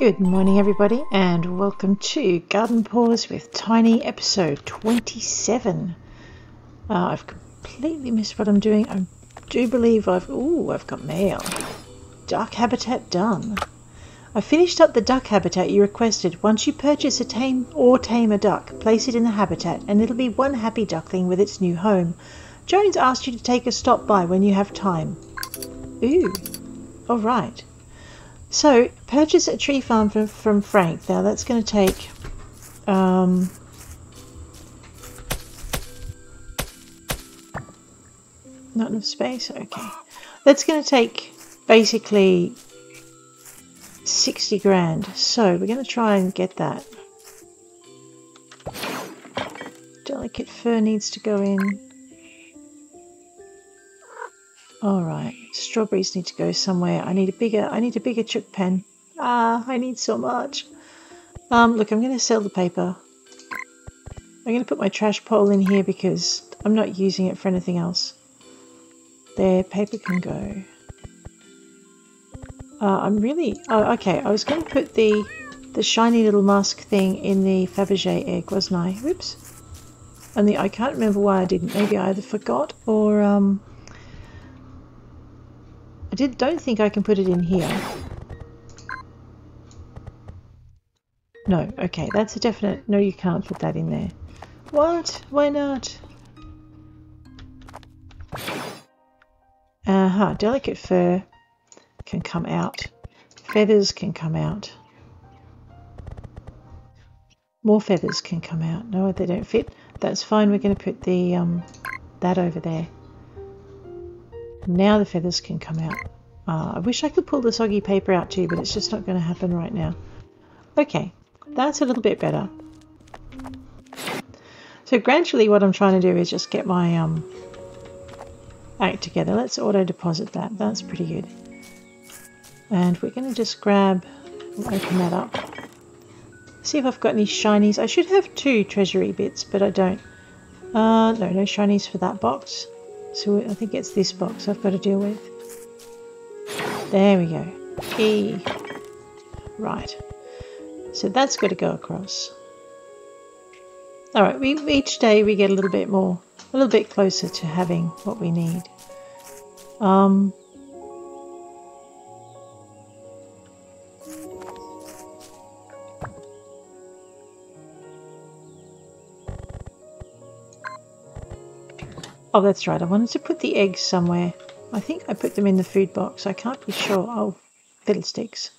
Good morning everybody and welcome to Garden Paws with Tiny episode 27. I've completely missed what I'm doing. I do believe I've got mail. Duck habitat done. I finished up the duck habitat you requested. Once you purchase a tame a duck, place it in the habitat and it'll be one happy duckling with its new home. Jones asked you to take a stop by when you have time. Ooh, alright. So, purchase a tree farm from Frank. Now that's going to take, not enough space? Okay. That's going to take basically 60 grand. So we're going to try and get that. Delicate fur needs to go in. All right, strawberries need to go somewhere. I need a bigger chook pen. Ah, I need so much. Look, I'm going to sell the paper. I'm going to put my trash pole in here because I'm not using it for anything else. There, paper can go. Oh, okay, I was going to put the shiny little mask thing in the Fabergé egg, wasn't I? Whoops. And I can't remember why I didn't. Maybe I either forgot or, don't think I can put it in here. No, okay, that's a definite no, you can't put that in there. What? Why not? Uh-huh, delicate fur can come out. Feathers can come out. More feathers can come out. No, they don't fit. That's fine, we're going to put the that over there. Now the feathers can come out. I wish I could pull the soggy paper out too, but it's just not going to happen right now. Okay, that's a little bit better. So gradually what I'm trying to do is just get my act together. Let's auto-deposit that. That's pretty good. And we're going to just open that up. See if I've got any shinies. I should have two treasury bits, but I don't. No shinies for that box. So I think it's this box I've got to deal with. There we go. E. Right. So that's got to go across. Alright, each day we get a little bit closer to having what we need. Oh, that's right. I wanted to put the eggs somewhere. I think I put them in the food box. I can't be sure. Oh, fiddlesticks.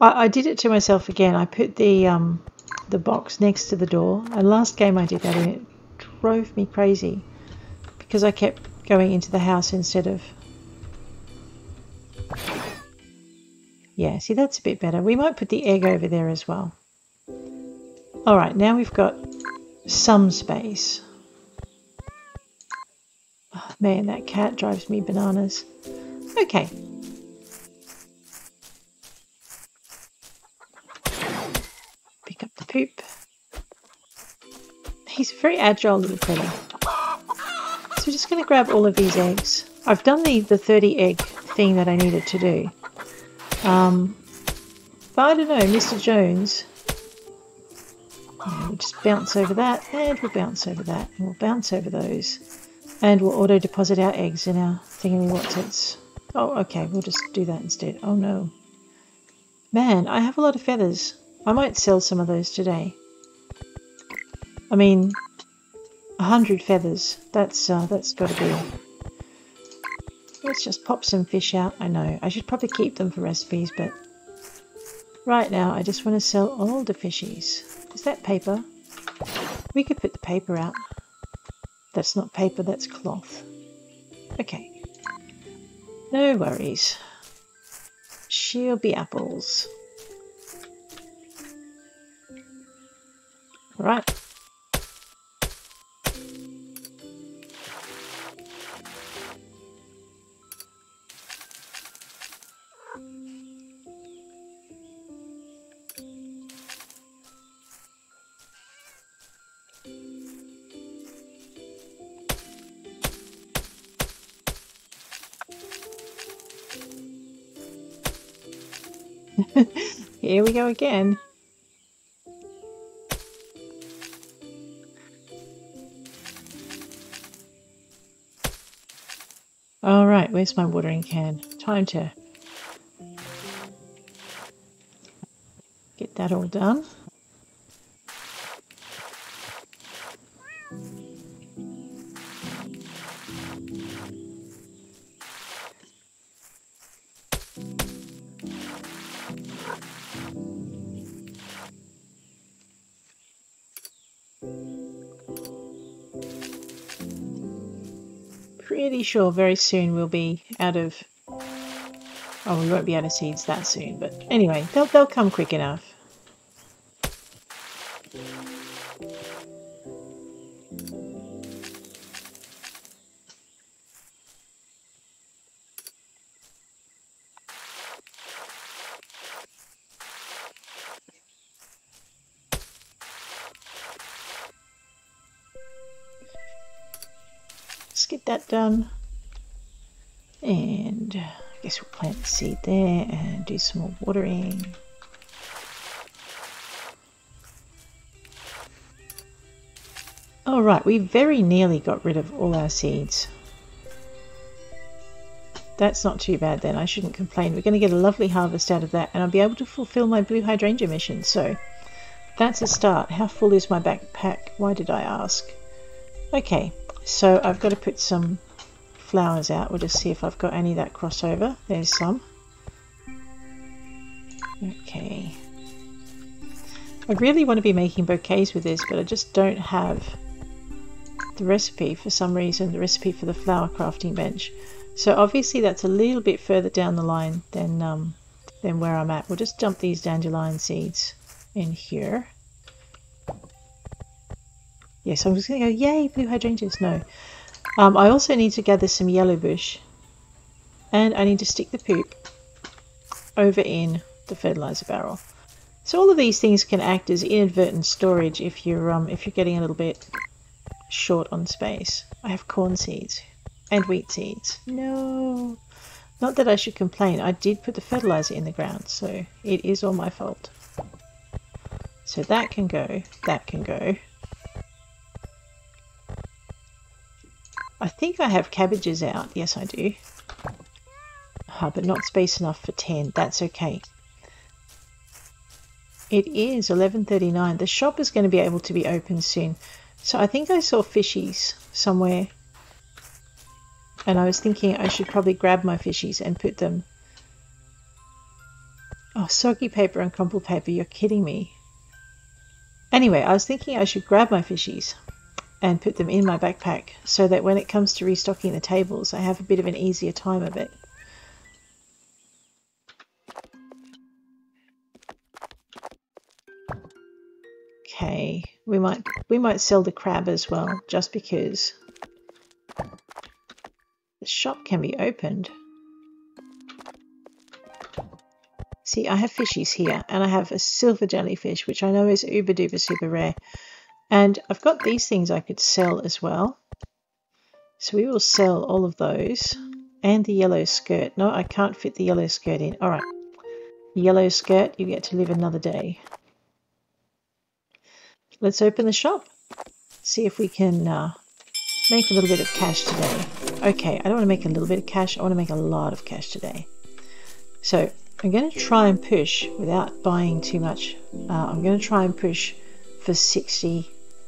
I did it to myself again. I put the box next to the door. And last game I did that and it drove me crazy because I kept going into the house instead of... Yeah, see, that's a bit better. We might put the egg over there as well. All right, now we've got... some space. Oh, man, that cat drives me bananas. Okay. Pick up the poop. He's a very agile little critter. So we're just going to grab all of these eggs. I've done the 30 egg thing that I needed to do. But I don't know, Mr. Jones... We'll just bounce over that, and we'll bounce over that, and we'll bounce over those. And we'll auto-deposit our eggs in our thingamywhatsits. Oh, okay, we'll just do that instead. Oh, no. Man, I have a lot of feathers. I might sell some of those today. I mean, 100 feathers. That's got to be... Let's just pop some fish out. I know, I should probably keep them for recipes, but... Right now, I just want to sell all the fishies. Is that paper? We could put the paper out. That's not paper, that's cloth. Okay. No worries. She'll be apples. Alright. Here we go again. Alright, where's my watering can? Time to get that all done. Pretty sure very soon we'll be out of, oh, we won't be out of seeds that soon, but anyway, they'll come quick enough. Get that done, and I guess we'll plant the seed there and do some more watering. All right, we very nearly got rid of all our seeds. That's not too bad then, I shouldn't complain. We're going to get a lovely harvest out of that, and I'll be able to fulfill my blue hydrangea mission, so that's a start. How full is my backpack? Why did I ask? Okay. So I've got to put some flowers out. We'll just see if I've got any that cross over. There's some. Okay. I really want to be making bouquets with this, but I just don't have the recipe for some reason, the recipe for the flower crafting bench. So obviously that's a little bit further down the line than where I'm at. We'll just dump these dandelion seeds in here. Yes, I'm just going to go, yay, blue hydrangeas, no. I also need to gather some yellow bush, and I need to stick the poop over in the fertilizer barrel. So all of these things can act as inadvertent storage if you're getting a little bit short on space. I have corn seeds and wheat seeds. No, not that I should complain. I did put the fertilizer in the ground, so it is all my fault. So that can go, that can go. I think I have cabbages out. Yes, I do. But not space enough for 10. That's okay. It is 11:39. The shop is going to be able to be open soon. So I think I saw fishies somewhere. And I was thinking I should probably grab my fishies and put them... Oh, soggy paper and crumpled paper. You're kidding me. Anyway, I was thinking I should grab my fishies and put them in my backpack so that when it comes to restocking the tables, I have a bit of an easier time of it. Okay, we might sell the crab as well, just because the shop can be opened. See, I have fishies here, and I have a silver jellyfish, which I know is uber duper super rare. And I've got these things I could sell as well. So we will sell all of those. And the yellow skirt. No, I can't fit the yellow skirt in. Alright. Yellow skirt, you get to live another day. Let's open the shop. See if we can make a little bit of cash today. Okay, I don't want to make a little bit of cash. I want to make a lot of cash today. So I'm going to try and push without buying too much. I'm going to try and push for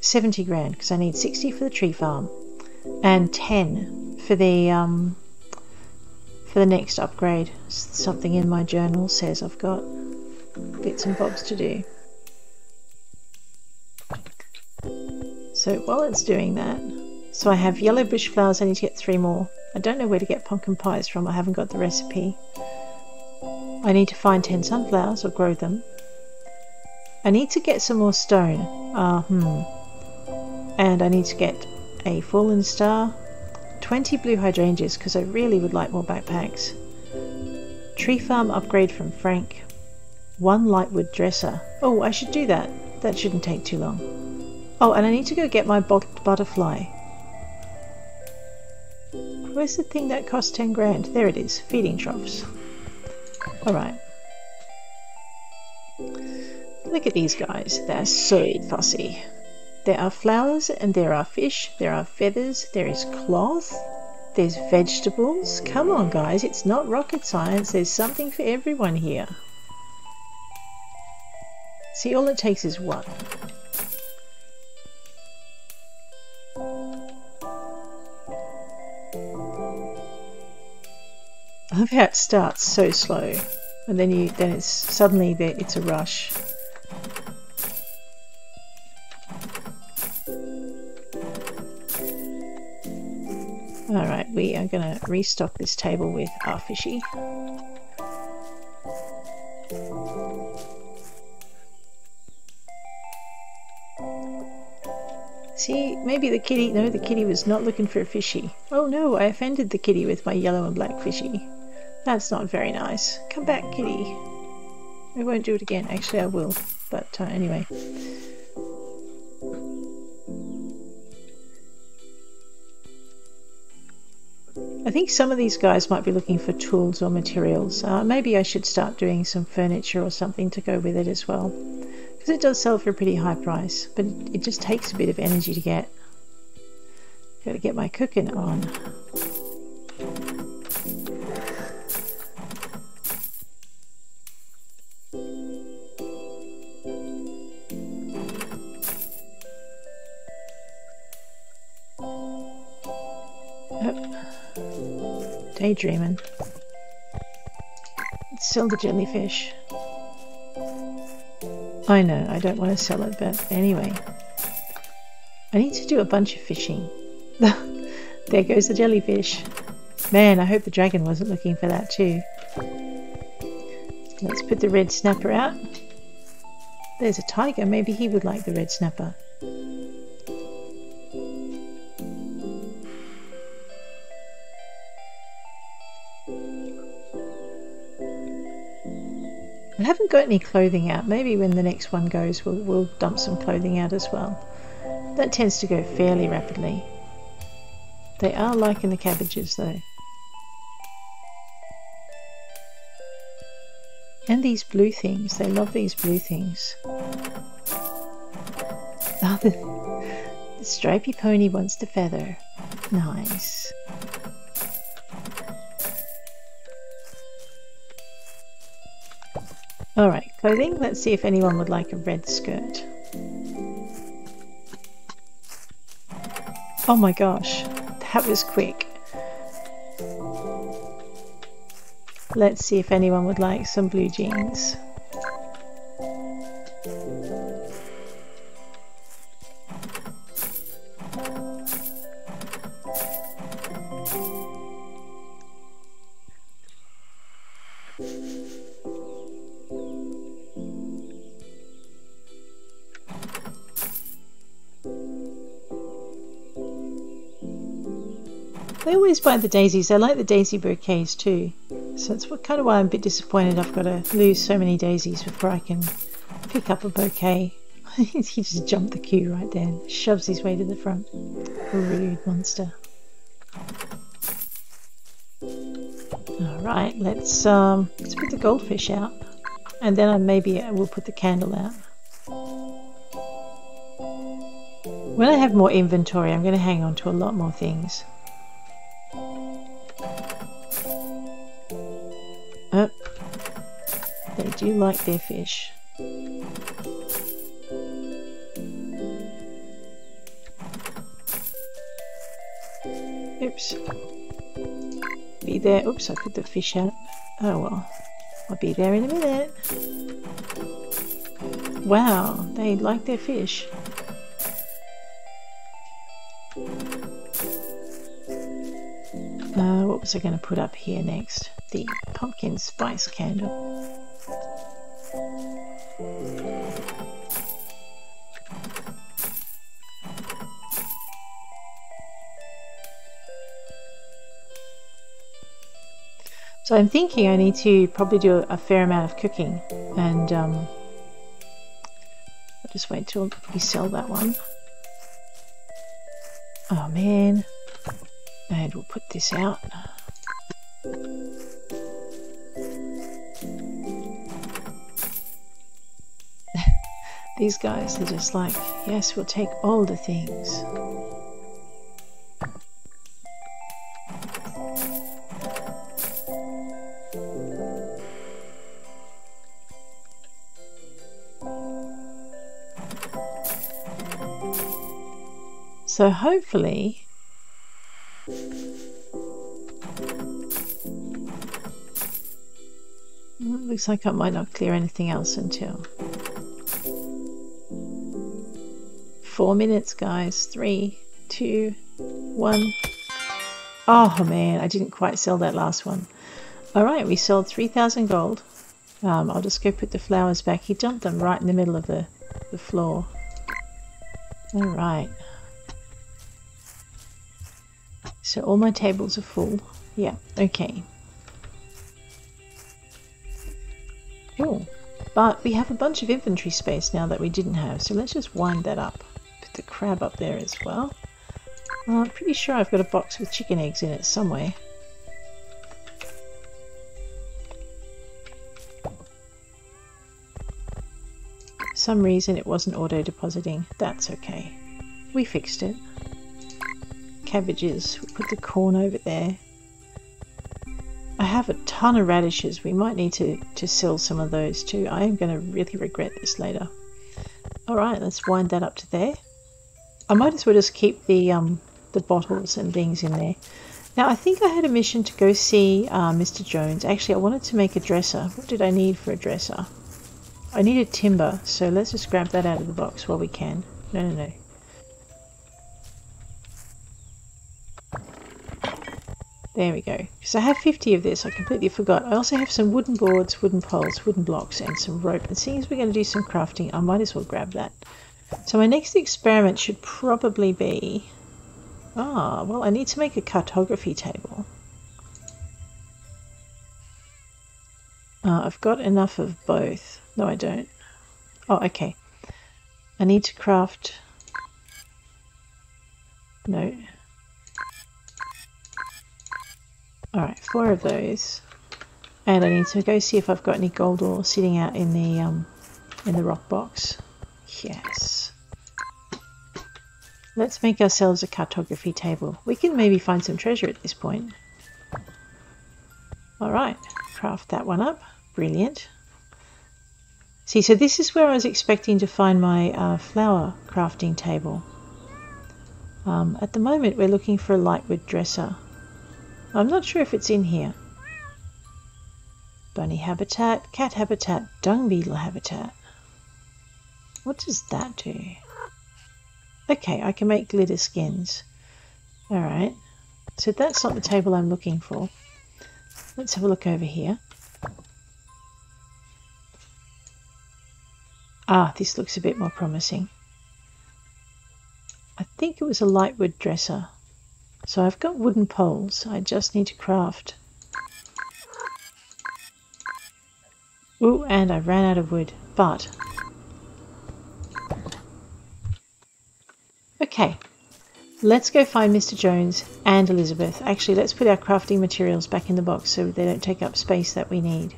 70 grand, because I need 60 for the tree farm and 10 for the next upgrade. Something in my journal says I've got bits and bobs to do. So while it's doing that, so I have yellow bush flowers. I need to get 3 more. I don't know where to get pumpkin pies from. I haven't got the recipe. I need to find 10 sunflowers or grow them. I need to get some more stone. And I need to get a fallen star, 20 blue hydrangeas, because I really would like more backpacks, tree farm upgrade from Frank, 1 lightwood dresser. Oh, I should do that. That shouldn't take too long. Oh, and I need to go get my bottled butterfly. Where's the thing that cost 10 grand? There it is, feeding troughs. Alright. Look at these guys, they're so fussy. There are flowers and there are fish, there are feathers, there is cloth, there's vegetables. Come on guys, it's not rocket science, there's something for everyone here. See, all it takes is one. I love how it starts so slow and then it's suddenly there, it's a rush. Alright, we are going to restock this table with our fishy. See, maybe the kitty... No, the kitty was not looking for a fishy. Oh no, I offended the kitty with my yellow and black fishy. That's not very nice. Come back, kitty. I won't do it again. Actually, I will. But anyway... I think some of these guys might be looking for tools or materials. Maybe I should start doing some furniture or something to go with it as well. Because it does sell for a pretty high price, but it just takes a bit of energy to get. Gotta get my cooking on. Daydreaming. Let's sell the jellyfish. I know, I don't want to sell it, but anyway. I need to do a bunch of fishing. There goes the jellyfish. Man, I hope the dragon wasn't looking for that too. Let's put the red snapper out. There's a tiger, maybe he would like the red snapper. I haven't got any clothing out. Maybe when the next one goes we'll dump some clothing out as well. That tends to go fairly rapidly. They are liking the cabbages though. And these blue things. They love these blue things. Oh, the stripy pony wants the feather. Nice. Alright, clothing. Let's see if anyone would like a red skirt. Oh my gosh, that was quick. Let's see if anyone would like some blue jeans. They always buy the daisies. I like the daisy bouquets too. So that's kind of why I'm a bit disappointed I've got to lose so many daisies before I can pick up a bouquet. He just jumped the queue right there. Shoves his way to the front. A rude monster. Alright, let's put the goldfish out. And then maybe we'll put the candle out. When I have more inventory, I'm going to hang on to a lot more things. Oh, they do like their fish. Oops. Be there. Oops, I put the fish out. Oh well. I'll be there in a minute. Wow, they like their fish. What was I going to put up here next? The pumpkin spice candle. So I'm thinking I need to probably do a fair amount of cooking, and I'll just wait till we sell that one. Oh man. And we'll put this out. These guys are just like, yes, we'll take all the things. So hopefully looks like I might not clear anything else until 4 minutes, guys. 3, 2, 1. Oh man, I didn't quite sell that last one. Alright, we sold 3,000 gold. I'll just go put the flowers back. He dumped them right in the middle of the floor. Alright. So all my tables are full. Yeah, okay. Cool. But we have a bunch of inventory space now that we didn't have, so let's just wind that up. Put the crab up there as well. Well, I'm pretty sure I've got a box with chicken eggs in it somewhere. For some reason it wasn't auto-depositing. That's okay. We fixed it. Cabbages, we'll put the corn over there. I have a ton of radishes. We might need to sell some of those too. I am going to really regret this later. Alright, let's wind that up to there. I might as well just keep the bottles and things in there. Now I think I had a mission to go see Mr. Jones. Actually, I wanted to make a dresser. What did I need for a dresser? I needed timber, so let's just grab that out of the box while we can. No. There we go. So I have 50 of this. I completely forgot. I also have some wooden boards, wooden poles, wooden blocks, and some rope. And seeing as we're going to do some crafting, I might as well grab that. So my next experiment should probably be... Ah, well, I need to make a cartography table. I've got enough of both. No, I don't. Oh, okay. I need to craft... No. Alright, 4 of those, and I need to go see if I've got any gold ore sitting out in the rock box. Yes. Let's make ourselves a cartography table. We can maybe find some treasure at this point. Alright, craft that one up. Brilliant. See, so this is where I was expecting to find my flower crafting table. At the moment we're looking for a lightwood dresser. I'm not sure if it's in here. Bunny habitat, cat habitat, dung beetle habitat. What does that do? Okay, I can make glitter skins. Alright, so that's not the table I'm looking for. Let's have a look over here. Ah, this looks a bit more promising. I think it was a lightwood dresser. So I've got wooden poles, I just need to craft. Ooh, and I ran out of wood, but... Okay, let's go find Mr. Jones and Elizabeth. Actually, let's put our crafting materials back in the box so they don't take up space that we need.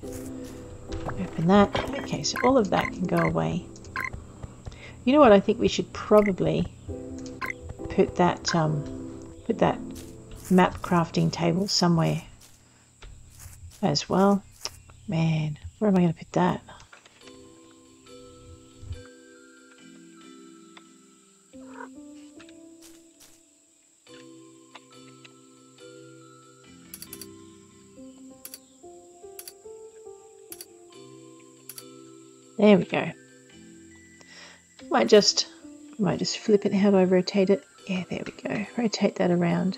Open that. Okay, so all of that can go away. You know what, I think we should probably put that... put that map crafting table somewhere as well. Man, where am I going to put that? There we go. Might just flip it how I rotate it. Yeah, there we go. Rotate that around.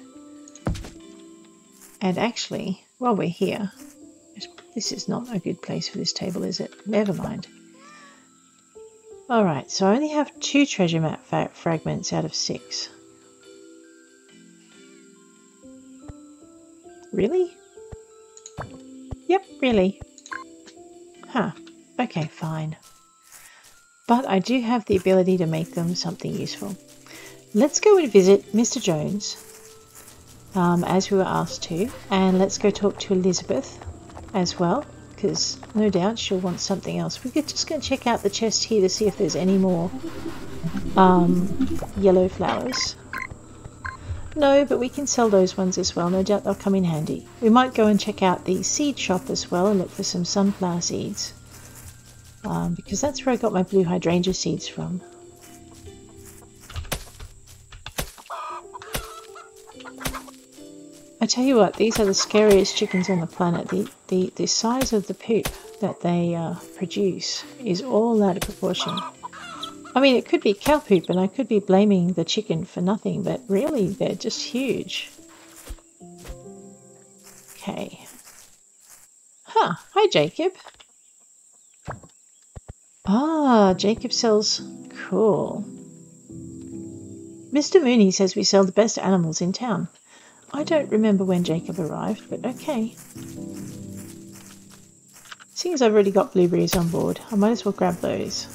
And actually, while we're here, this is not a good place for this table, is it? Never mind. Alright, so I only have 2 treasure map fragments out of 6. Really? Yep, really. Huh. Okay, fine. But I do have the ability to make them something useful. Let's go and visit Mr. Jones, as we were asked to, and let's go talk to Elizabeth as well, because no doubt she'll want something else. We're just going to check out the chest here to see if there's any more yellow flowers. No, but we can sell those ones as well. No doubt they'll come in handy. We might go and check out the seed shop as well and look for some sunflower seeds, because that's where I got my blue hydrangea seeds from. I tell you what, these are the scariest chickens on the planet. The size of the poop that they produce is all out of proportion. I mean, it could be cow poop and I could be blaming the chicken for nothing, but really they're just huge. Okay. Huh, hi Jacob. Ah, Jacob sells... cool. Mr. Mooney says we sell the best animals in town. I don't remember when Jacob arrived, but okay. Seeing as I've already got blueberries on board, I might as well grab those.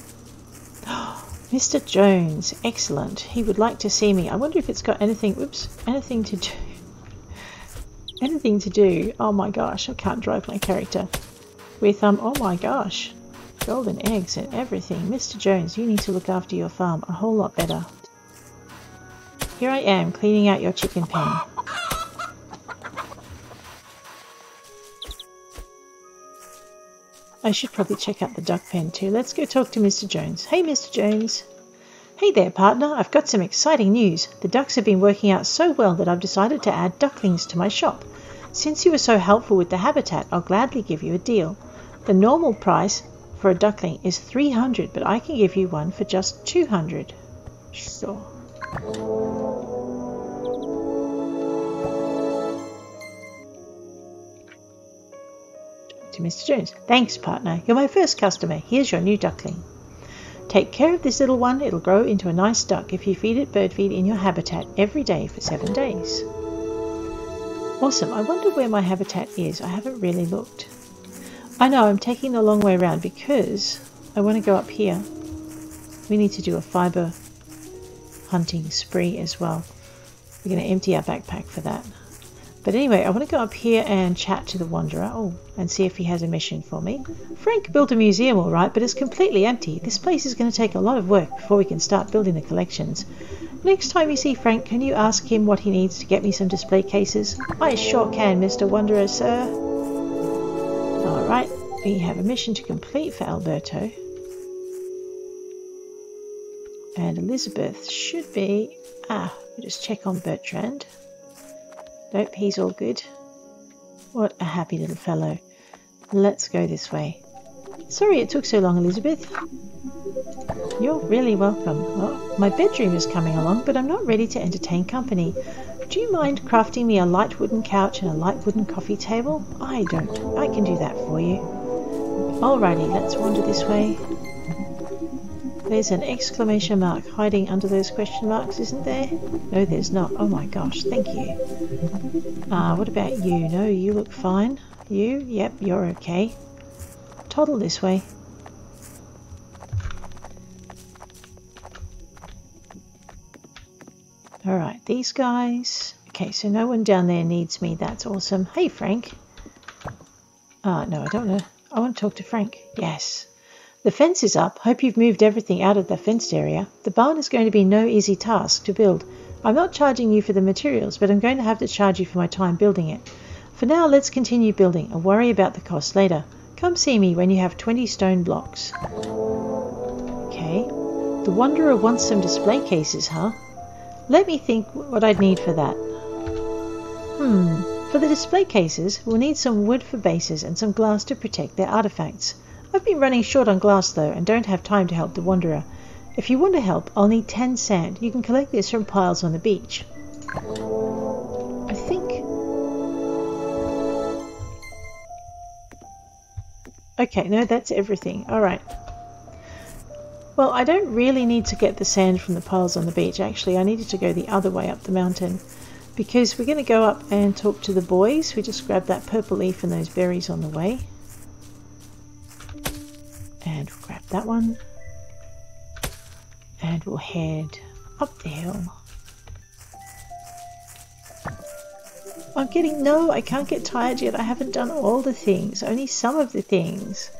Mr. Jones, excellent. He would like to see me. I wonder if it's got anything, oops, anything to do. Anything to do, oh my gosh, I can't drive my character. With, oh my gosh, golden eggs and everything. Mr. Jones, you need to look after your farm a whole lot better. Here I am, cleaning out your chicken pen. I should probably check out the duck pen too. Let's go talk to Mr. Jones. Hey, Mr. Jones. Hey there, partner. I've got some exciting news. The ducks have been working out so well that I've decided to add ducklings to my shop. Since you were so helpful with the habitat, I'll gladly give you a deal. The normal price for a duckling is $300, but I can give you one for just $200. Sure. To Mr. Jones. Thanks, partner. You're my first customer. Here's your new duckling. Take care of this little one. It'll grow into a nice duck if you feed it bird feed in your habitat every day for 7 days. Awesome. I wonder where my habitat is. I haven't really looked. I know I'm taking the long way around because I want to go up here. We need to do a fiber hunting spree as well. We're going to empty our backpack for that. But anyway, I want to go up here and chat to the Wanderer and see if he has a mission for me. Frank built a museum all right, but it's completely empty. This place is going to take a lot of work before we can start building the collections. Next time you see Frank, can you ask him what he needs to get me some display cases? I sure can, Mr. Wanderer, sir. All right, we have a mission to complete for Alberto. And Elizabeth should be... ah, we'll just check on Bertrand. Nope, he's all good. What a happy little fellow. Let's go this way. Sorry it took so long, Elizabeth. You're really welcome. Oh, my bedroom is coming along, but I'm not ready to entertain company. Do you mind crafting me a light wooden couch and a light wooden coffee table? I don't. I can do that for you. Alrighty, let's wander this way. There's an exclamation mark hiding under those question marks, isn't there? No, there's not. Oh my gosh, thank you. What about you? No, you look fine. You? Yep, you're okay. Toddle this way. Alright, these guys. Okay, so no one down there needs me. That's awesome. Hey, Frank. No, I don't know. I want to talk to Frank. Yes. The fence is up. Hope you've moved everything out of the fenced area. The barn is going to be no easy task to build. I'm not charging you for the materials, but I'm going to have to charge you for my time building it. For now, let's continue building and worry about the cost later. Come see me when you have 20 stone blocks. Okay. The Wanderer wants some display cases, huh? Let me think what I'd need for that. For the display cases, we'll need some wood for bases and some glass to protect their artifacts. I've been running short on glass though and don't have time to help the Wanderer. If you want to help, I'll need 10 sand. You can collect this from piles on the beach. I think... okay, no, that's everything. Alright. Well, I don't really need to get the sand from the piles on the beach. Actually, I needed to go the other way up the mountain because we're going to go up and talk to the boys. We just grabbed that purple leaf and those berries on the way. And we'll grab that one and we'll head up the hill. I'm getting, no, I can't get tired yet. I haven't done all the things, only some of the things.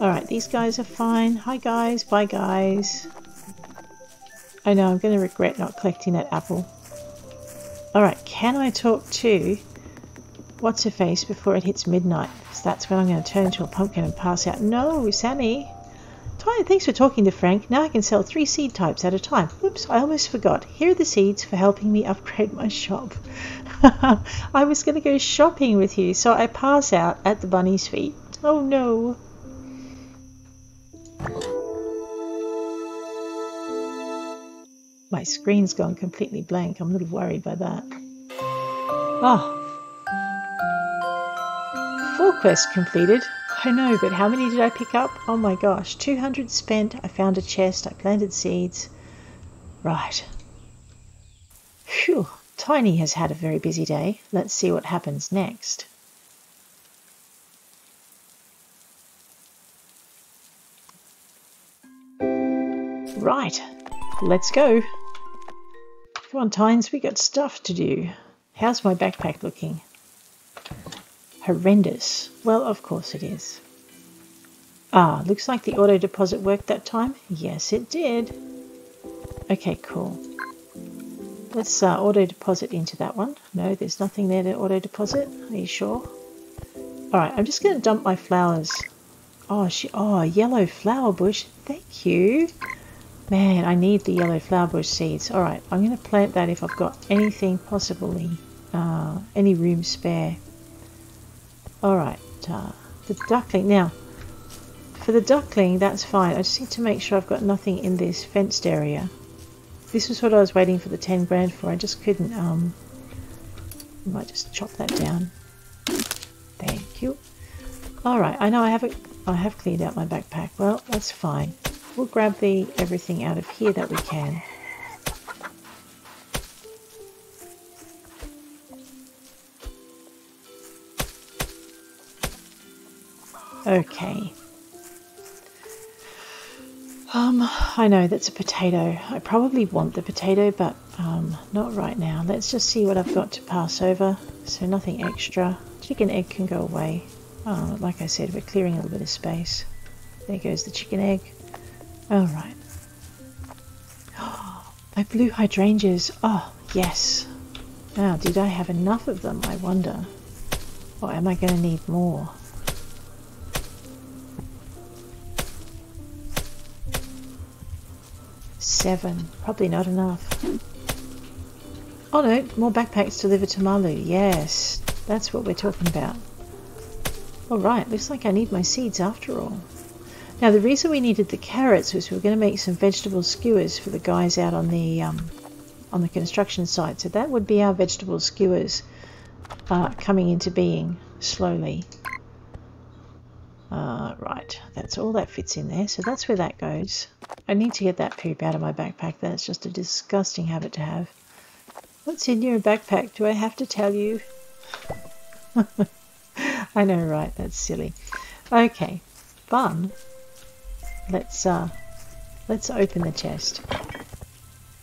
All right, these guys are fine. Hi, guys. Bye, guys. I know, I'm going to regret not collecting that apple. All right, can I talk to What's-Her-Face before it hits midnight? Because that's when I'm going to turn into a pumpkin and pass out. No, Sammy. Thanks for talking to Frank. Now I can sell 3 seed types at a time. Oops, I almost forgot. Here are the seeds for helping me upgrade my shop. I was going to go shopping with you, so I pass out at the bunny's feet. Oh, no. My screen's gone completely blank. I'm a little worried by that. Oh. 4 quests completed. I know, but how many did I pick up? Oh my gosh, 200 spent. I found a chest. I planted seeds. Right. Phew. Tiny has had a very busy day. Let's see what happens next. Right. Let's go. Come on, Tines. We got stuff to do. How's my backpack looking? Horrendous. Well, of course it is. Ah, looks like the auto deposit worked that time. Yes, it did. Okay, cool. Let's auto deposit into that one. No, there's nothing there to auto deposit. Are you sure? All right, I'm just going to dump my flowers. Oh, yellow flower bush. Thank you. Man, I need the yellow flower bush seeds. All right, I'm going to plant that if I've got anything, possibly any room spare. All right, the duckling. Now, for the duckling, that's fine. I just need to make sure I've got nothing in this fenced area. This is what I was waiting for the 10 grand for. I just couldn't. I might just chop that down. Thank you. All right, I know I have cleaned out my backpack. Well, that's fine. We'll grab the everything out of here that we can. Okay. I know that's a potato. I probably want the potato, but not right now. Let's just see what I've got to pass over. So nothing extra. Chicken egg can go away. Like I said, we're clearing a little bit of space. There goes the chicken egg. All right. Oh, my blue hydrangeas. Oh, yes. Now, did I have enough of them, I wonder? Or am I going to need more? Seven. Probably not enough. Oh, no. More backpacks delivered to Malu. Yes. That's what we're talking about. All right. Looks like I need my seeds after all. Now, the reason we needed the carrots was we were going to make some vegetable skewers for the guys out on the construction site. So that would be our vegetable skewers coming into being slowly. Right, that's all that fits in there. So that's where that goes. I need to get that poop out of my backpack. That's just a disgusting habit to have. What's in your backpack? Do I have to tell you? I know, right? That's silly. Okay, fun. Let's open the chest.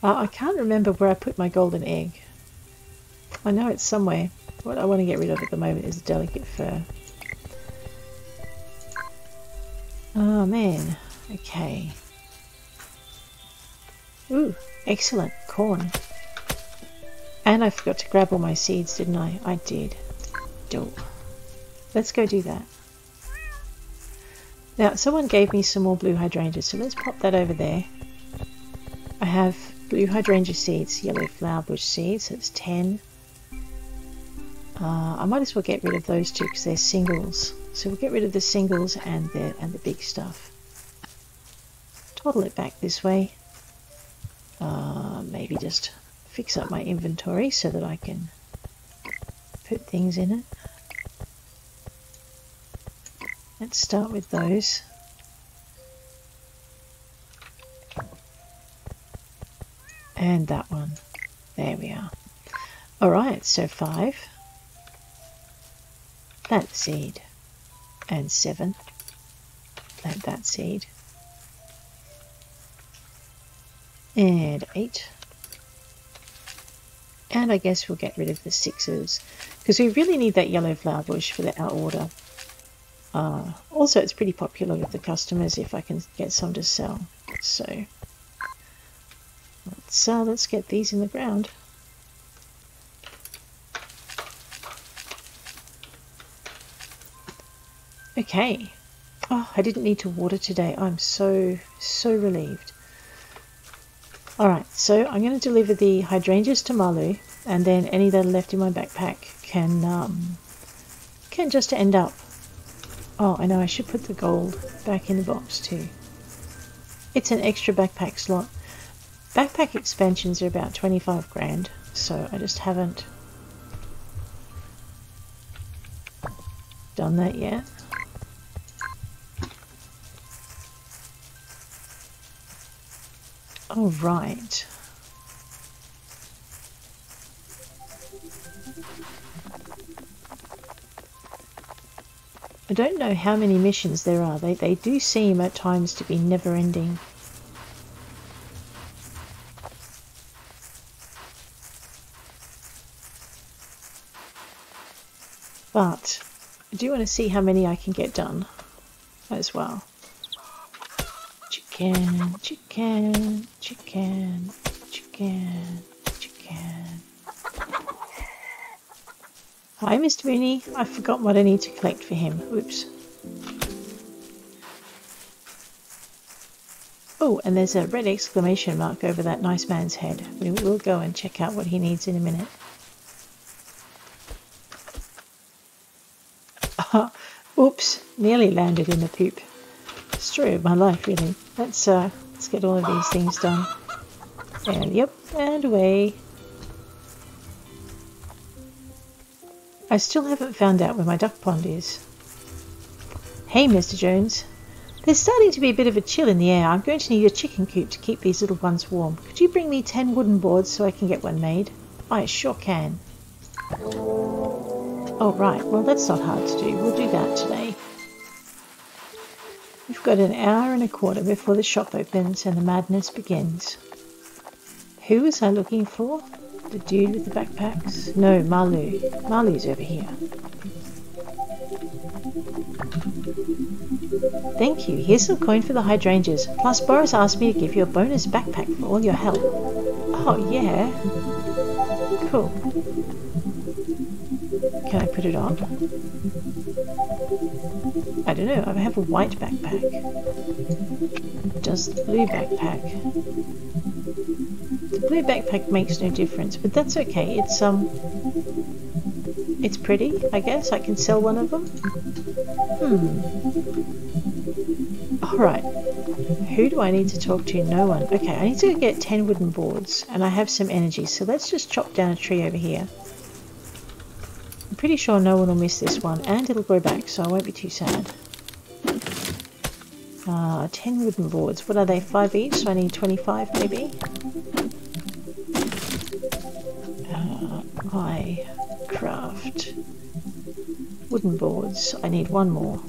I can't remember where I put my golden egg. I know it's somewhere. What I want to get rid of at the moment is the delicate fur. Oh man, okay. Ooh, excellent corn. And I forgot to grab all my seeds, didn't I? I did. Duh. Let's go do that. Now, someone gave me some more blue hydrangeas, so let's pop that over there. I have blue hydrangea seeds, yellow flower bush seeds, so it's 10. I might as well get rid of those two because they're singles. So we'll get rid of the singles and the big stuff. Toddle it back this way. Maybe just fix up my inventory so that I can put things in it. Let's start with those. And that one. There we are. Alright, so 5. Plant seed. And 7. Plant that seed. And 8. And I guess we'll get rid of the 6s because we really need that yellow flower bush for our order. Also, it's pretty popular with the customers if I can get some to sell. So let's get these in the ground. Okay. Oh, I didn't need to water today. I'm so relieved. Alright, so I'm going to deliver the hydrangeas to Malu, and then any that are left in my backpack can just end up. Oh, I know, I should put the gold back in the box too. It's an extra backpack slot. Backpack expansions are about 25 grand, so I just haven't done that yet. All right. I don't know how many missions there are. They do seem at times to be never-ending. But I do want to see how many I can get done as well. Chicken, chicken, chicken, chicken, chicken. Hi, Mr. Mooney. I forgot what I need to collect for him. Oops. Oh, and there's a red exclamation mark over that nice man's head. We will go and check out what he needs in a minute. Oops, nearly landed in the poop. Story of my life, really. Let's get all of these things done. And yep, and away. I still haven't found out where my duck pond is. Hey, Mr. Jones. There's starting to be a bit of a chill in the air. I'm going to need a chicken coop to keep these little ones warm. Could you bring me 10 wooden boards so I can get one made? I sure can. Oh, right. Well, that's not hard to do. We'll do that today. We've got an hour and a quarter before the shop opens and the madness begins. Who was I looking for? The dude with the backpacks? No, Malu. Malu's over here. Thank you. Here's some coin for the hydrangeas. Plus, Boris asked me to give you a bonus backpack for all your help. Oh, yeah. Cool. Can I put it on? I don't know. I have a white backpack. Does the blue backpack? The blue backpack makes no difference, but that's okay. It's pretty, I guess. I can sell one of them. All right. Who do I need to talk to? No one. Okay, I need to go get 10 wooden boards, and I have some energy, so let's just chop down a tree over here. Pretty sure no one will miss this one, and it'll grow back, so I won't be too sad. 10 wooden boards. What are they? 5 each, so I need 25 maybe. My craft. Wooden boards. I need one more.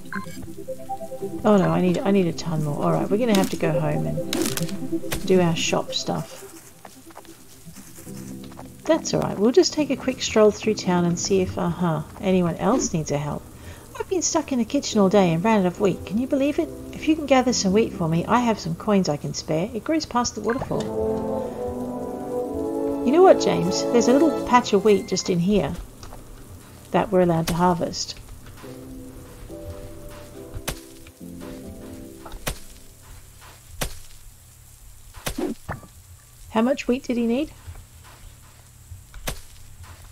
Oh no, I need a ton more. Alright, we're gonna have to go home and do our shop stuff. That's alright, we'll just take a quick stroll through town and see if, anyone else needs a help. I've been stuck in the kitchen all day and ran out of wheat, can you believe it? If you can gather some wheat for me, I have some coins I can spare. It grows past the waterfall. You know what, James? There's a little patch of wheat just in here that we're allowed to harvest. How much wheat did he need?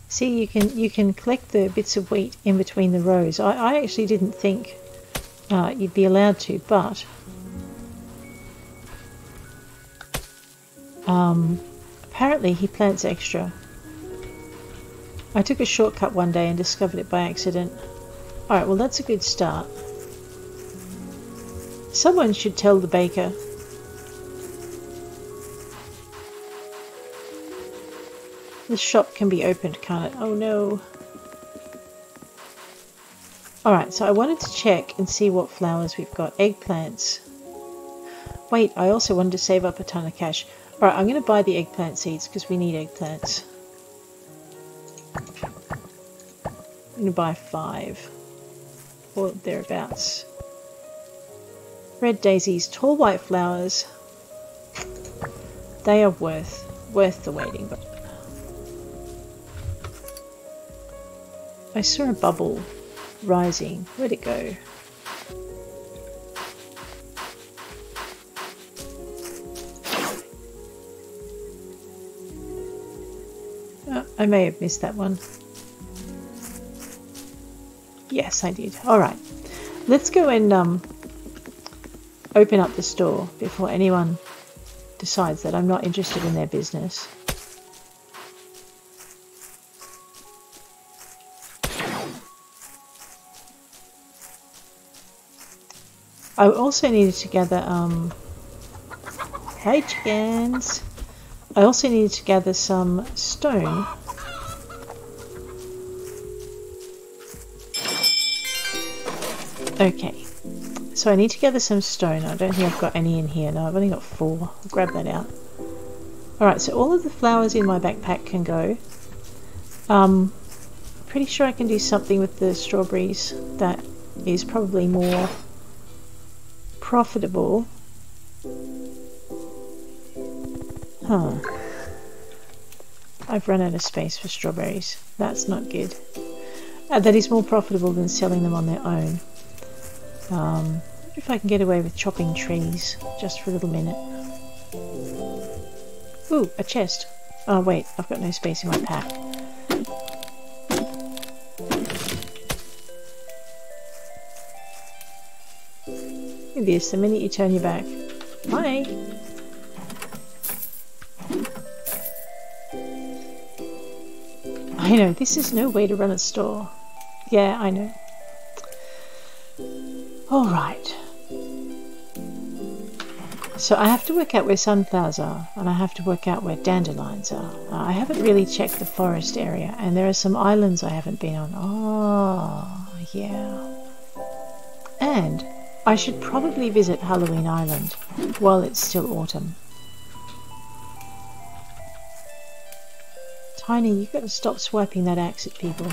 See, you can collect the bits of wheat in between the rows. I actually didn't think you'd be allowed to, but apparently he plants extra. I took a shortcut one day and discovered it by accident. Alright, well that's a good start. Someone should tell the baker. The shop can be opened, can't it? Oh no. Alright, so I wanted to check and see what flowers we've got. Eggplants. Wait, I also wanted to save up a ton of cash. Alright, I'm going to buy the eggplant seeds because we need eggplants. eaten by 5, or thereabouts. Red daisies, tall white flowers. They are worth the waiting. I saw a bubble rising. Where'd it go? Oh, I may have missed that one. Yes, I did. All right, let's go and open up the store before anyone decides that I'm not interested in their business. I also needed to gather, hey chickens! I also needed to gather some stone. Okay, so I need to gather some stone. I don't think I've got any in here. No, I've only got 4. I'll grab that out. Alright, so all of the flowers in my backpack can go. Pretty sure I can do something with the strawberries that is probably more profitable. Huh. I've run out of space for strawberries. That's not good. That is more profitable than selling them on their own. If I can get away with chopping trees just for a little minute. Ooh, a chest. Oh wait, I've got no space in my pack. This the minute you turn your back. Hi! I know, this is no way to run a store. Yeah, I know. Alright. So I have to work out where sunflowers are, and I have to work out where dandelions are. I haven't really checked the forest area, and there are some islands I haven't been on. Oh, yeah. And I should probably visit Halloween Island while it's still autumn. Tiny, you've got to stop swiping that axe at people.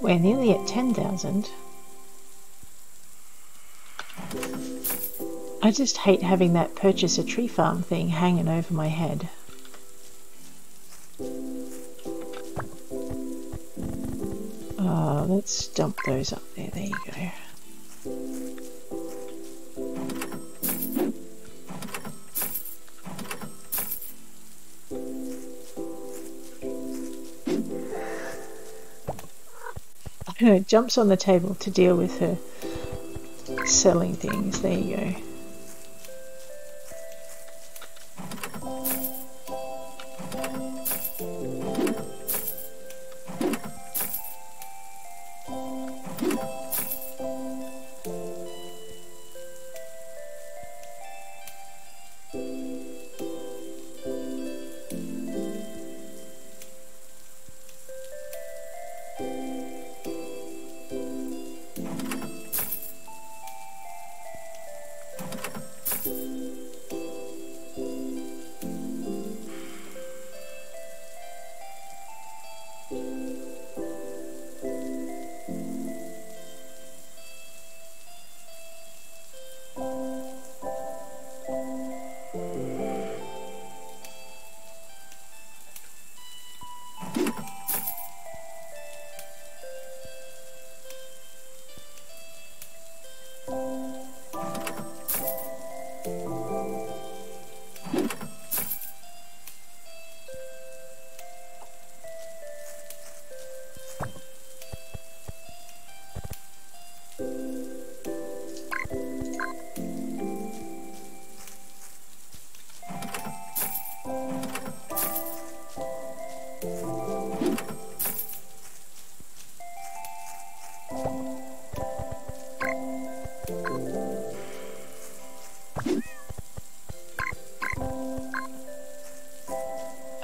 We're nearly at 10,000. I just hate having that purchase a tree farm thing hanging over my head. Let's dump those up there. There you go. You know, jumps on the table to deal with her selling things. There you go.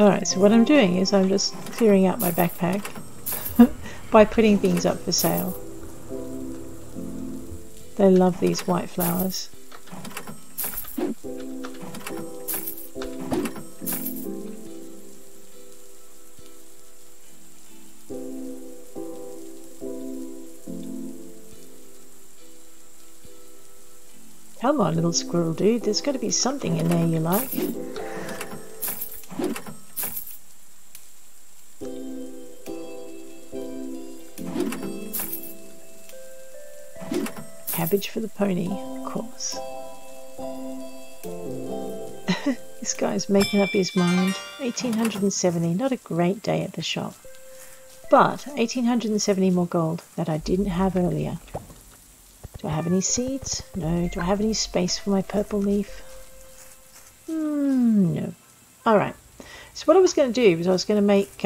Alright, so what I'm doing is I'm just clearing out my backpack by putting things up for sale. They love these white flowers. Come on, little squirrel dude, there's got to be something in there you like. Cabbage for the pony, of course. This guy's making up his mind. 1870, not a great day at the shop. But 1870 more gold that I didn't have earlier. Do I have any seeds? No. Do I have any space for my purple leaf? No. Alright. So what I was going to do was I was going to make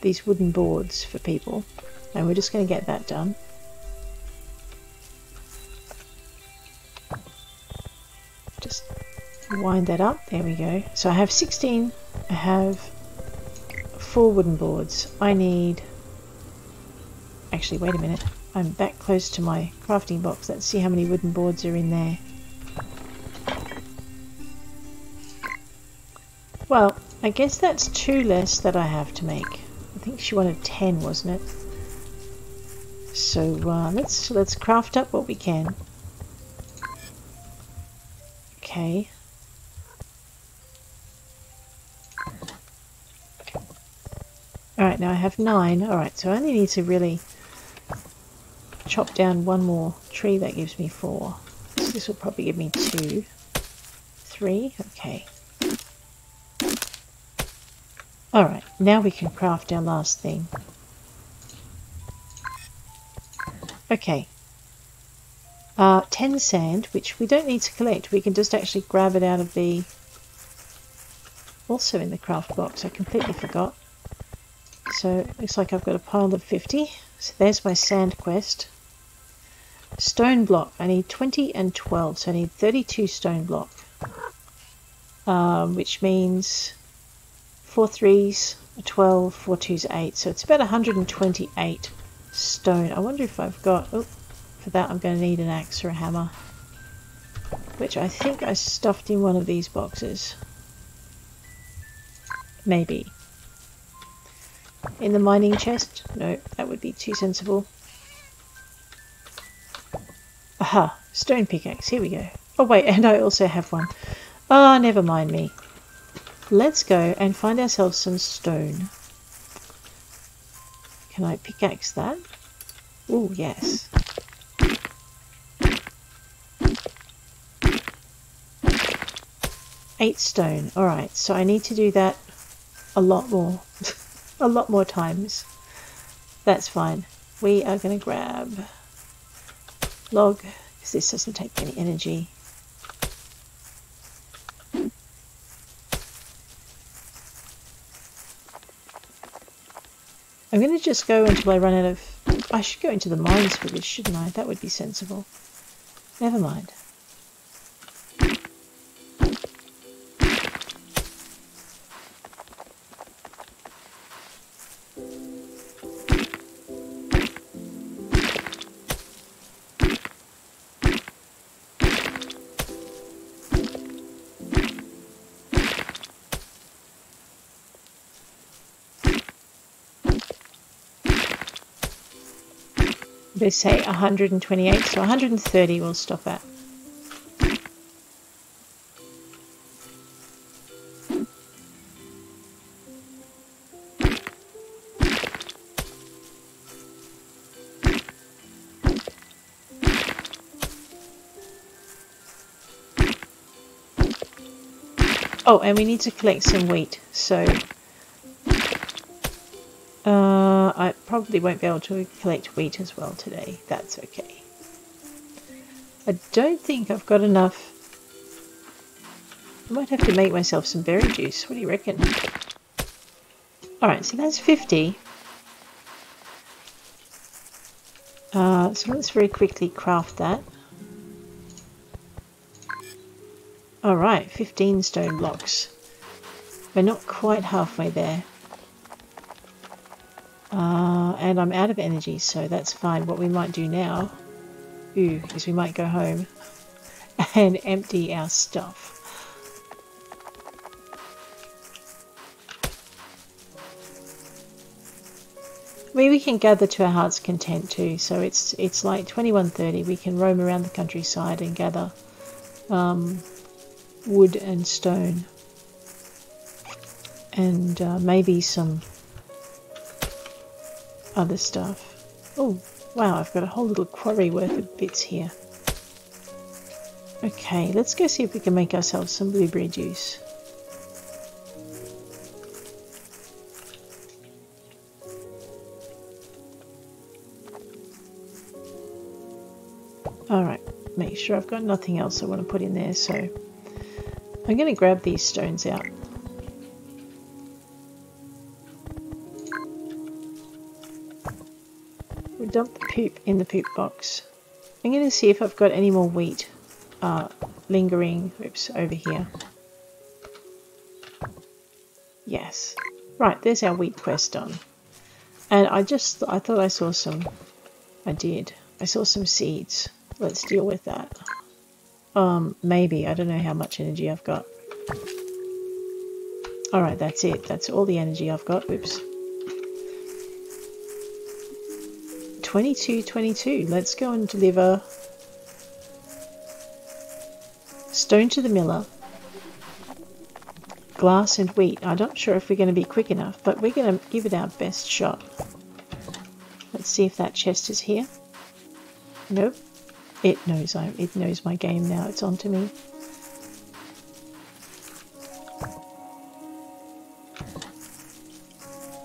these wooden boards for people. And we're just going to get that done. Just wind that up. There we go. So I have 16. I have 4 wooden boards. I need... Actually, wait a minute. I'm that close to my crafting box. Let's see how many wooden boards are in there. Well, I guess that's 2 less that I have to make. I think she wanted 10, wasn't it? So let's craft up what we can. Okay. Alright, now I have 9. Alright, so I only need to really... chop down 1 more tree. That gives me 4. So this will probably give me 2, 3. Okay. Alright, now we can craft our last thing. Okay. 10 sand, which we don't need to collect. We can just actually grab it out of the... Also in the craft box. I completely forgot. So it looks like I've got a pile of 50. So there's my sand quest. Stone block. I need 20 and 12, so I need 32 stone block. Which means 4 3s, 12, 4 2s, 8. So it's about 128 stone. I wonder if I've got... Oh, for that I'm going to need an axe or a hammer. Which I think I stuffed in one of these boxes. Maybe. In the mining chest? No, that would be too sensible. Aha! Stone pickaxe, here we go. Oh wait, and I also have one. Ah, never mind me. Let's go and find ourselves some stone. Can I pickaxe that? Oh, yes. Eight stone. Alright, so I need to do that a lot more. A lot more times. That's fine. We are going to grab log, because this doesn't take any energy. I'm going to just go until I run out of... I should go into the mines for this, shouldn't I? That would be sensible. Never mind. They say 128, so 130 we'll stop at. Oh, and we need to collect some wheat, so... I probably won't be able to collect wheat as well today. That's okay. I don't think I've got enough. I might have to make myself some berry juice. What do you reckon? Alright, so that's 50. So let's very quickly craft that. Alright, 15 stone blocks. We're not quite halfway there. And I'm out of energy, so that's fine. What we might do now is we might go home and empty our stuff. We can gather to our heart's content too, so it's like 21:30. We can roam around the countryside and gather wood and stone and maybe some other stuff. Oh wow, I've got a whole little quarry worth of bits here. Okay, let's go see if we can make ourselves some blueberry juice. Alright, make sure I've got nothing else I want to put in there, so I'm going to grab these stones out. We'll dump the poop in the poop box. I'm going to see if I've got any more wheat lingering, oops, over here. Yes. Right, there's our wheat quest done. And I thought I saw some, I did. I saw some seeds. Let's deal with that. Maybe. I don't know how much energy I've got. Alright, that's it. That's all the energy I've got. Oops. 22. Let's go and deliver stone to the miller, glass and wheat. I'm not sure if we're going to be quick enough, but we're going to give it our best shot. Let's see if that chest is here. Nope. It knows my game now. It's on to me.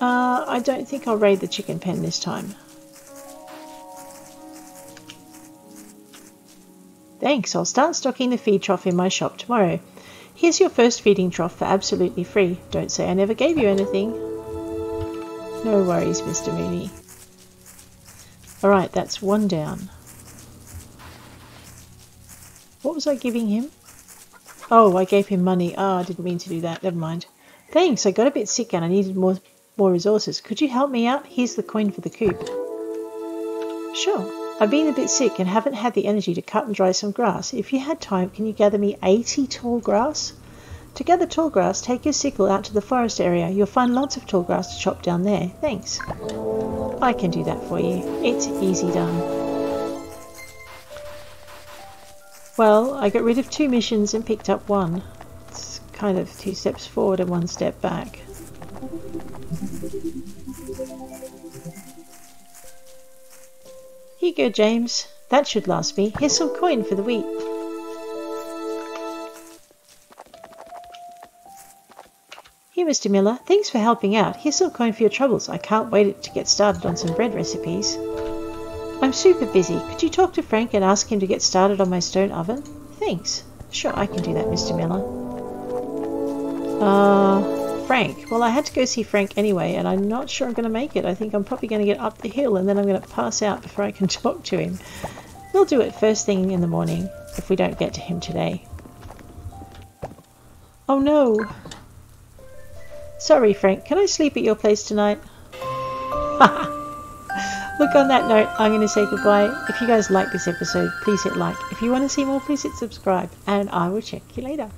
I don't think I'll raid the chicken pen this time. Thanks, I'll start stocking the feed trough in my shop tomorrow. Here's your first feeding trough for absolutely free. Don't say I never gave you anything. No worries, Mr. Mooney. Alright, that's one down. What was I giving him? Oh, I gave him money. Ah, I didn't mean to do that. Never mind. Thanks, I got a bit sick and I needed more resources. Could you help me out? Here's the coin for the coop. Sure. I've been a bit sick and haven't had the energy to cut and dry some grass. If you had time, can you gather me 80 tall grass? To gather tall grass, take your sickle out to the forest area. You'll find lots of tall grass to chop down there. Thanks. I can do that for you. It's easy done. Well, I got rid of 2 missions and picked up 1. It's kind of 2 steps forward and 1 step back. Here you go, James. That should last me. Here's some coin for the wheat. Here, Mr. Miller. Thanks for helping out. Here's some coin for your troubles. I can't wait to get started on some bread recipes. I'm super busy. Could you talk to Frank and ask him to get started on my stone oven? Thanks. Sure, I can do that, Mr. Miller. Frank. Well, I had to go see Frank anyway, and I'm not sure I'm going to make it. I think I'm probably going to get up the hill, and then I'm going to pass out before I can talk to him. We'll do it first thing in the morning, if we don't get to him today. Oh, no. Sorry, Frank. Can I sleep at your place tonight? Haha. Look, on that note, I'm going to say goodbye. If you guys like this episode, please hit like. If you want to see more, please hit subscribe. And I will check you later.